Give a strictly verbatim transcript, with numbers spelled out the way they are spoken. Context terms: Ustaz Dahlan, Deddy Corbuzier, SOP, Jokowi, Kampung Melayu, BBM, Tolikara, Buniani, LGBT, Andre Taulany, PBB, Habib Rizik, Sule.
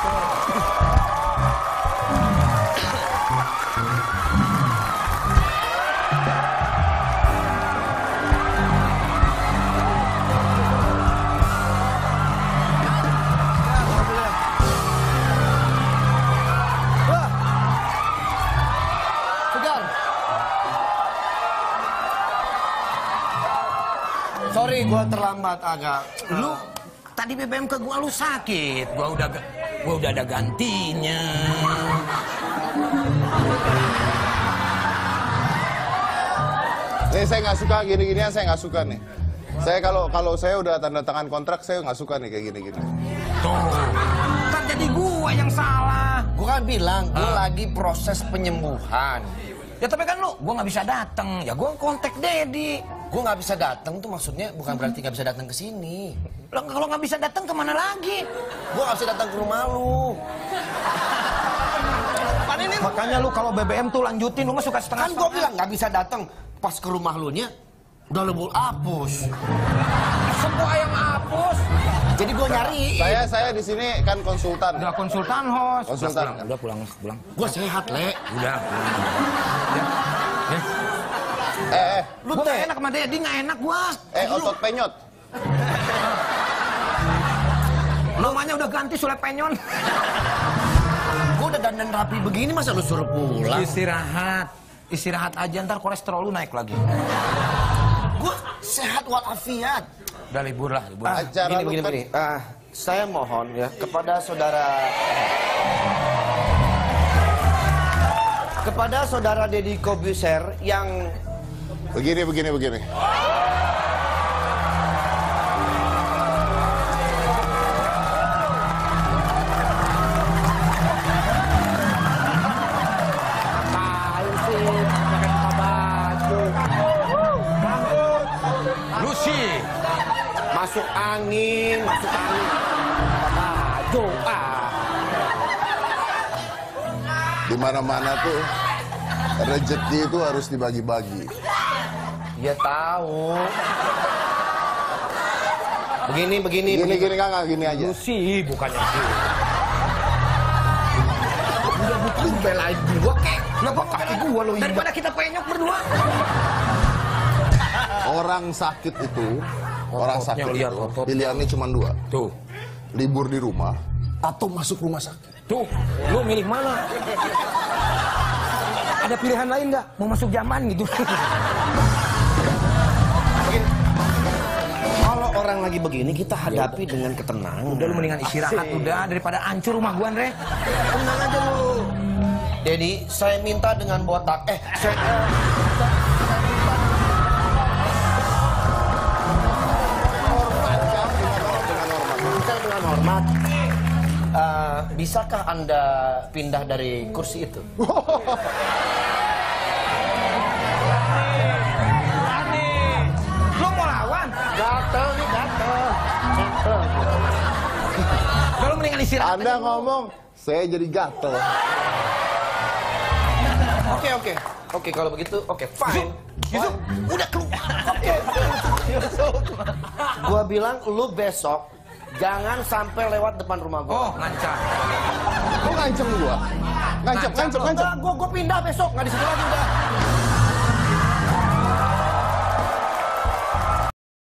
Sorry, gua terlambat agak. Lu tadi B B M ke gua lu sakit. Gua udah gua udah ada gantinya. Nih saya nggak suka gini-ginian, saya nggak suka nih. Saya kalau kalau saya udah tanda tangan kontrak, saya nggak suka nih kayak gini-gini. Tuh, kan jadi gua yang salah. Gua kan bilang gua ah. lagi proses penyembuhan. Ya tapi kan lu, gua nggak bisa datang. Ya gua kontak Deddy. Gue nggak bisa datang tuh maksudnya bukan berarti nggak bisa datang ke sini. Lo kalau nggak bisa datang kemana lagi? Gue nggak bisa datang ke rumah lu. Ini makanya lu kalau B B M tuh lanjutin, lu mah suka setengah. Kan gue bilang nggak bisa datang pas ke rumah lu nya udah lebur apus. Semua yang apus. Jadi gue nyari. Saya saya di sini kan konsultan. Udah konsultan host. Konsultan. Udah pulang pulang. Gue sehat le. Udah. Eh, eh, lu gak enak sama Deddy, gak enak gua. Eh, otot penyot. Namanya udah ganti Sule penyon. Gua udah dandan rapi begini masa lu suruh pulang? Istirahat. Istirahat aja ntar kolesterol lu naik lagi. Gua sehat walafiat. Udah libur lah, libur. Ah, gini, begini, begini. Ah, saya mohon ya kepada saudara kepada saudara Deddy Corbuzier yang begini begini begini. Tahu sih, pakai baju. Lucy, masuk angin, masuk angin. Baju ah. Di mana-mana tuh rezeki itu harus dibagi-bagi. Ya tahu. Begini begini begini begini enggak gini aja. Lucy bukannya itu. Udah bukan belain gua kek. Lah kok kaki gua lo. Daripada kita penyok berdua. Orang sakit itu, orang sakit itu pilihannya cuma dua. Tuh. Libur di rumah atau masuk rumah sakit. Tuh, lu milih mana? Ada pilihan lain nggak? Mau masuk zaman gitu. Kalau orang lagi begini kita hadapi ya, dengan ketenangan. Udah lu mendingan istirahat Asik. udah daripada hancur rumah gua, Andre. Tenang aja lu. Deddy, saya minta dengan botak. Eh, saya dengan hormat. Uh, bisakah Anda pindah dari kursi itu? Berani. Lu mau lawan? Gatel nih, gatel. Kalau mendingan istirahat. Anda ngomong, saya jadi gatel. Oke, oke. Oke, kalau begitu, oke, fine. Yusuf, udah keluar. Oke. Yusuf. Gua bilang lu besok jangan sampai lewat depan rumah gue. Oh, ngancam. Kok ngancam gua? Ngancam, ngancam, ngancam. Gua, gua pindah besok, nggak di situ lagi udah.